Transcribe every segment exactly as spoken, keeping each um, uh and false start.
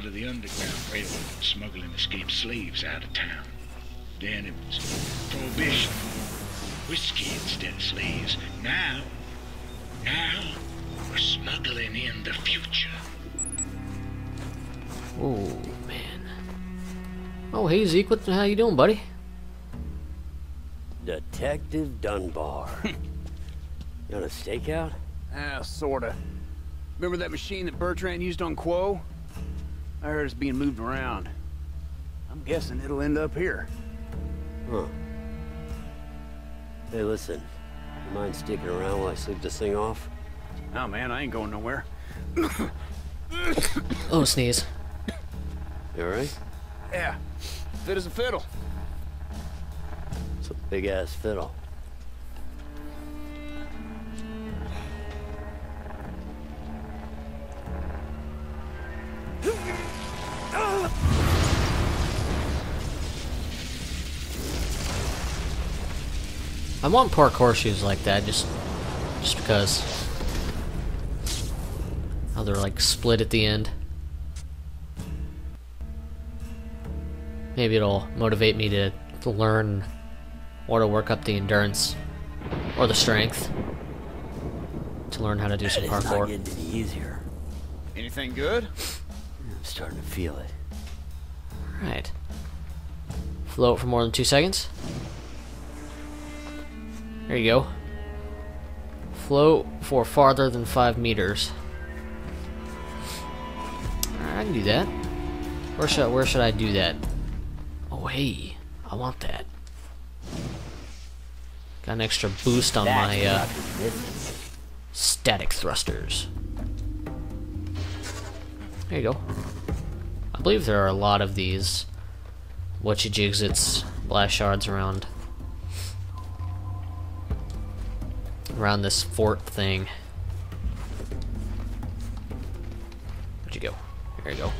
part of the Underground Railroad smuggling escaped slaves out of town. Then it was prohibition. Whiskey instead of slaves. Now, now, we're smuggling in the future. Oh, man. Oh, hey, Zeke, what the hell you doing, buddy? Detective Dunbar. You on a stakeout? Ah, sorta. Remember that machine that Bertrand used on Kuo? I heard it's being moved around. I'm guessing it'll end up here. Huh. Hey, listen. You mind sticking around while I sleep this thing off? Nah, man, I ain't going nowhere. Oh, sneeze. You alright? Yeah. Fit as a fiddle. It's a big-ass fiddle. I want parkour shoes like that, just just because. How they're like split at the end. Maybe it'll motivate me to, to learn or to work up the endurance or the strength to learn how to do some parkour. It's not getting any easier. Anything good? I'm starting to feel it. Alright. Float for more than two seconds. There you go. Float for farther than five meters. Alright, I can do that. Where should I, where should I do that? Oh hey, I want that. Got an extra boost on my uh, static thrusters. There you go. I believe there are a lot of these whatcha-jigsits, blast shards around. Around this fort thing. Where'd you go? There you go.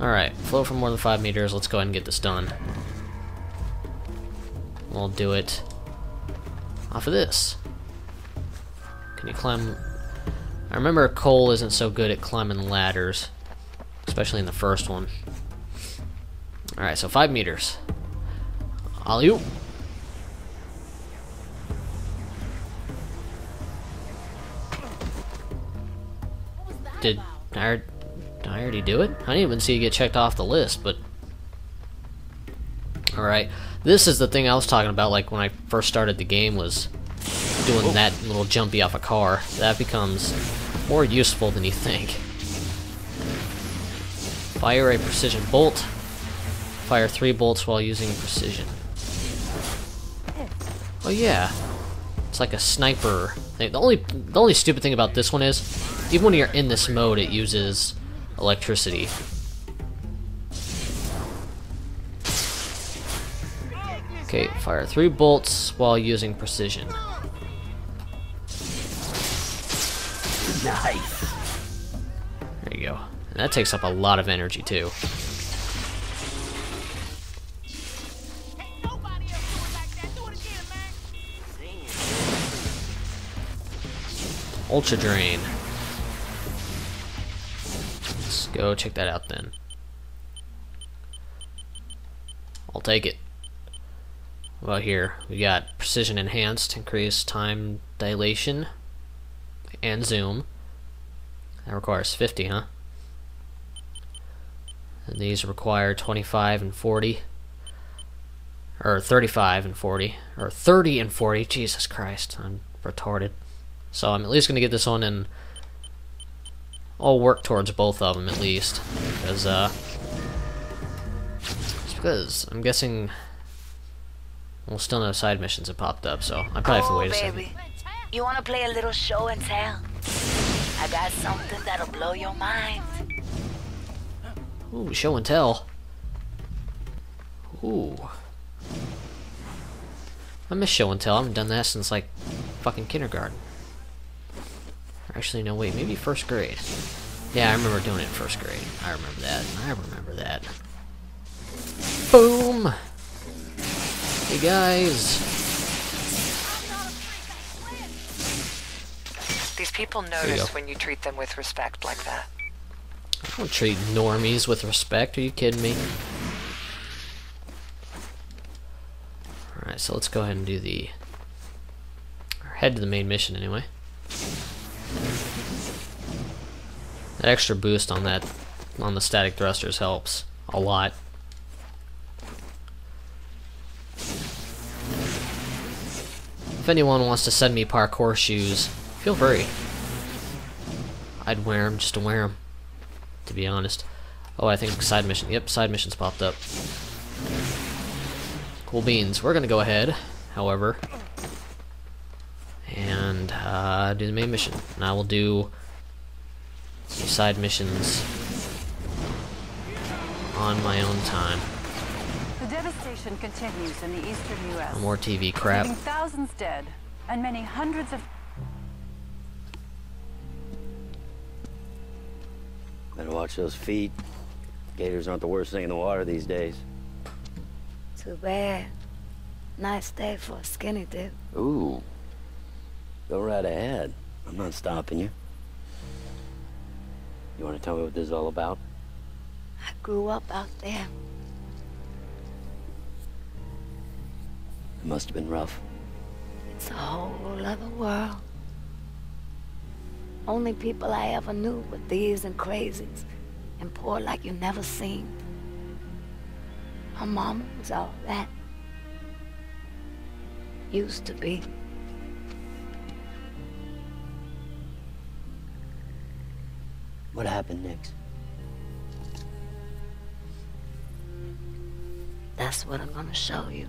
Alright, float for more than five meters. Let's go ahead and get this done. We'll do it off of this. Can you climb? I remember Cole isn't so good at climbing ladders, especially in the first one. Alright, so five meters. Alley-oop. Did I, did I already do it? I didn't even see you get checked off the list, but... Alright, this is the thing I was talking about, like, when I first started the game, was doing oh. that little jumpy off a car. That becomes more useful than you think. Fire a precision bolt. Fire three bolts while using precision. Oh yeah. It's like a sniper thing. The only, the only stupid thing about this one is, even when you're in this mode, it uses electricity. Okay, fire three bolts while using precision. Nice. There you go. And that takes up a lot of energy too. Ultra Drain. Let's go check that out then. I'll take it. Well, here we got Precision Enhanced, increase time dilation, and zoom. That requires fifty, huh? And these require twenty-five and forty. Or thirty-five and forty. Or thirty and forty. Jesus Christ, I'm retarded. So I'm at least going to get this one, and I'll work towards both of them at least, because uh, it's because I'm guessing we'll still no side missions have popped up, so I probably have to wait a second. Baby, you want to play a little show and tell? I got something that'll blow your mind. Ooh, show and tell. Ooh, I miss show and tell. I haven't done that since like fucking kindergarten. Actually, no, wait, maybe first grade. Yeah, I remember doing it in first grade. I remember that. I remember that. Boom! Hey, guys! These people notice when you treat them with respect like that. I don't treat normies with respect. Are you kidding me? Alright, so let's go ahead and do the... or head to the main mission anyway. That extra boost on that, on the static thrusters helps a lot. If anyone wants to send me parkour shoes, feel free. I'd wear them just to wear them, to be honest. Oh, I think side mission. Yep, side missions popped up. Cool beans. We're gonna go ahead, however, and uh, do the main mission. And I will do the side missions on my own time. The devastation continues in the eastern U S. More T V crap. Thousands dead, and many hundreds of. Better watch those feet. Gators aren't the worst thing in the water these days. Too bad. Nice day for a skinny dip. Ooh. Go right ahead. I'm not stopping you. You want to tell me what this is all about? I grew up out there. It must have been rough. It's a whole other world. Only people I ever knew were thieves and crazies, and poor like you never seen. Her mama was all that. Used to be. What happened, Nix? That's what I'm gonna show you.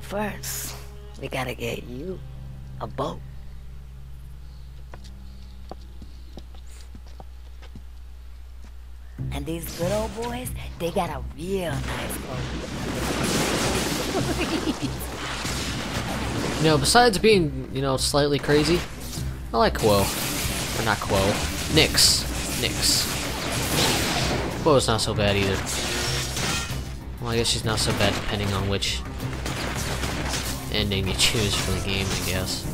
First, we gotta get you a boat. And these good old boys, they got a real nice boat. You know, besides being, you know, slightly crazy, I like Kuo. Or not Kuo. Nix. Nix. Kuo's not so bad either. Well, I guess she's not so bad depending on which ending you choose for the game, I guess.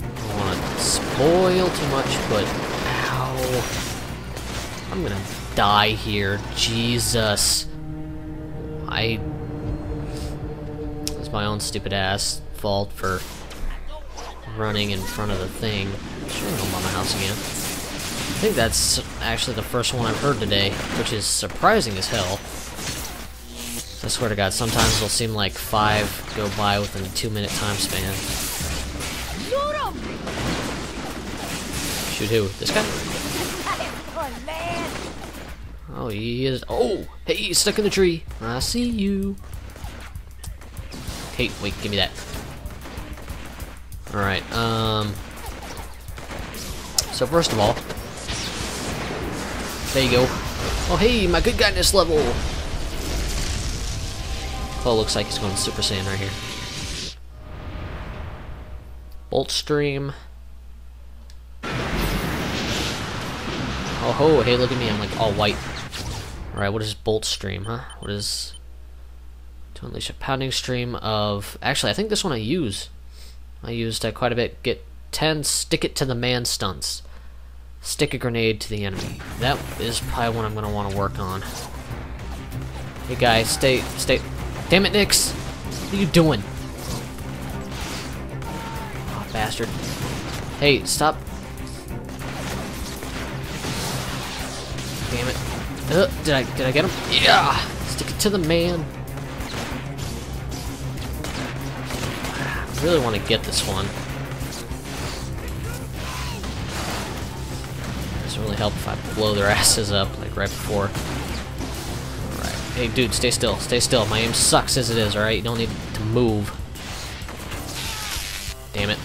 I don't want to spoil too much, but ow, I'm gonna die here. Jesus, I it's my own stupid ass fault for running in front of the thing. Sure, home by my house again. I think that's actually the first one I've heard today, which is surprising as hell. I swear to God, sometimes it'll seem like five go by within a two-minute time span. Shoot who? This guy? Oh, he is. Oh, hey, he's stuck in the tree. I see you. Hey, wait, give me that. All right. Um. So first of all, there you go. Oh, hey, my good guy-ness level. Cole looks like he's going Super Saiyan right here. Bolt stream. Oh ho, hey, look at me, I'm like all white. Alright, what is bolt stream, huh? What is... to unleash a pounding stream of... Actually, I think this one I use. I used uh, quite a bit. Get ten stick it to the man stunts. Stick a grenade to the enemy. That is probably one I'm going to want to work on. Hey guys, stay... stay... Damn it, Nix! What are you doing? Oh, bastard. Hey, stop. Damn it. Uh, did I did I get him? Yeah! Stick it to the man. I really want to get this one. This would really help if I blow their asses up like right before. Hey, dude, stay still. Stay still. My aim sucks as it is, alright? You don't need to move. Damn it.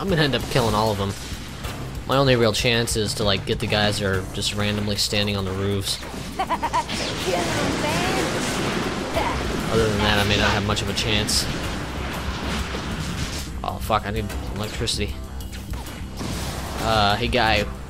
I'm gonna end up killing all of them. My only real chance is to, like, get the guys that are just randomly standing on the roofs. Other than that, I may not have much of a chance. Oh, fuck. I need electricity. Uh, hey, guy.